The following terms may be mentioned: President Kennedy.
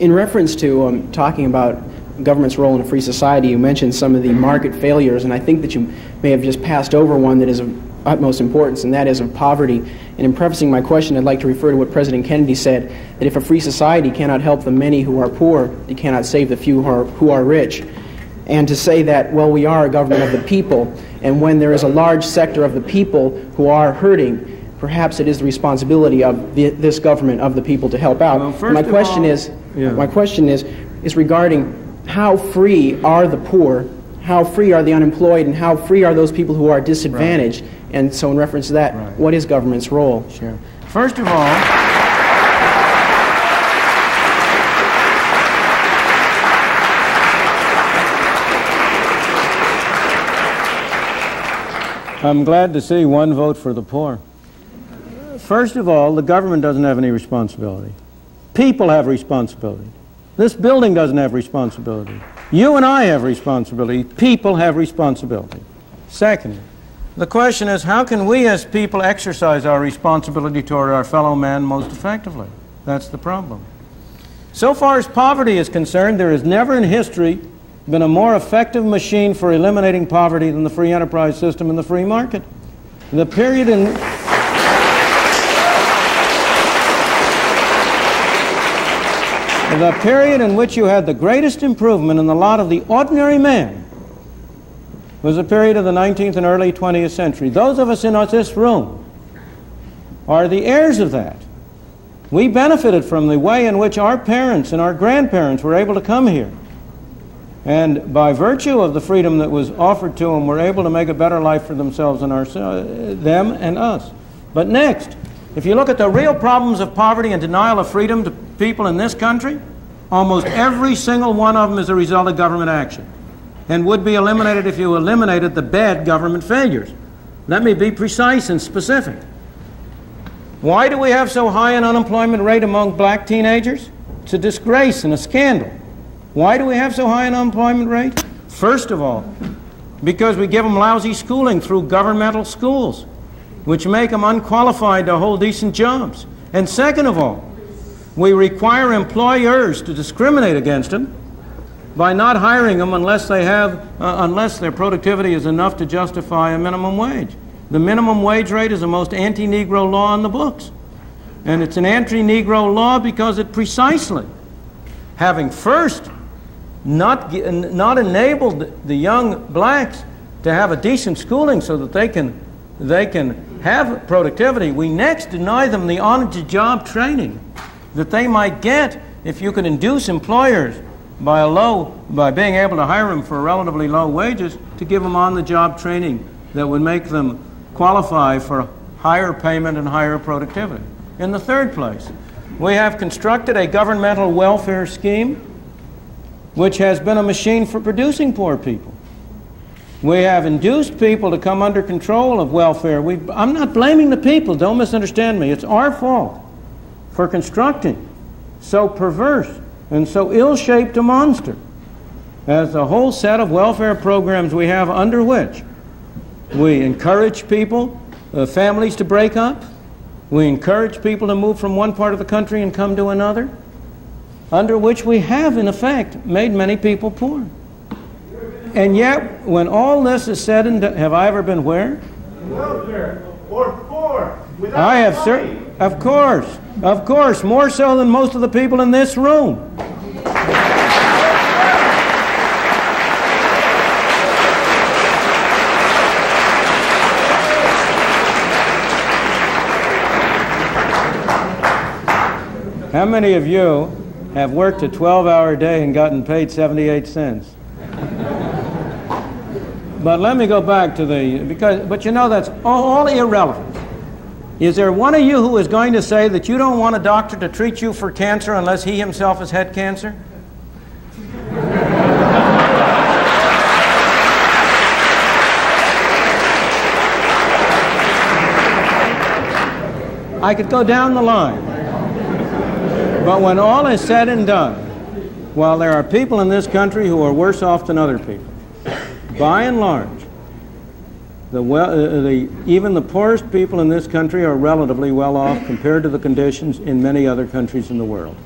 In reference to talking about government's role in a free society, you mentioned some of the market failures, and I think that you may have just passed over one that is of utmost importance, and that is of poverty. And in prefacing my question, I'd like to refer to what President Kennedy said, that if a free society cannot help the many who are poor, it cannot save the few who are rich. And to say that, well, we are a government of the people, and when there is a large sector of the people who are hurting, perhaps it is the responsibility of this government of the people to help out. Well, my question is regarding how free are the poor, how free are the unemployed, and how free are those people who are disadvantaged? Right. And so in reference to that, right, what is government's role? Sure. First of all, I'm glad to see one vote for the poor. First of all, the government doesn't have any responsibility. People have responsibility. This building doesn't have responsibility. You and I have responsibility. People have responsibility. Second, the question is, how can we as people exercise our responsibility toward our fellow man most effectively? That's the problem. So far as poverty is concerned, there has never in history been a more effective machine for eliminating poverty than the free enterprise system and the free market. The period in... The period in which you had the greatest improvement in the lot of the ordinary man was the period of the 19th and early 20th century. Those of us in this room are the heirs of that. We benefited from the way in which our parents and our grandparents were able to come here. And by virtue of the freedom that was offered to them, were able to make a better life for themselves and them and us. But next, if you look at the real problems of poverty and denial of freedom to people in this country, almost every single one of them is a result of government action and would be eliminated if you eliminated the bad government failures. Let me be precise and specific. Why do we have so high an unemployment rate among black teenagers? It's a disgrace and a scandal. Why do we have so high an unemployment rate? First of all, because we give them lousy schooling through governmental schools, which make them unqualified to hold decent jobs. And second of all, we require employers to discriminate against them by not hiring them unless they have, unless their productivity is enough to justify a minimum wage. The minimum wage rate is the most anti-Negro law in the books. And it's an anti-Negro law because it precisely, having first not enabled the young blacks to have a decent schooling so that they can have productivity, we next deny them the on-the-job training that they might get if you could induce employers by being able to hire them for relatively low wages to give them on-the-job training that would make them qualify for higher payment and higher productivity. In the third place, we have constructed a governmental welfare scheme which has been a machine for producing poor people. We have induced people to come under control of welfare. I'm not blaming the people, don't misunderstand me. It's our fault for constructing so perverse and so ill-shaped a monster as the whole set of welfare programs we have, under which we encourage people, families to break up. We encourage people to move from one part of the country and come to another, under which we have, in effect, made many people poor. And yet, when all this is said and done, have I ever been where? Or poor. I have, sir. Of course, more so than most of the people in this room. How many of you have worked a 12-hour day and gotten paid 78 cents? But let me go back to the, but you know that's all irrelevant. Is there one of you who is going to say that you don't want a doctor to treat you for cancer unless he himself has had cancer? I could go down the line. But when all is said and done, while there are people in this country who are worse off than other people, by and large, even the poorest people in this country are relatively well off compared to the conditions in many other countries in the world.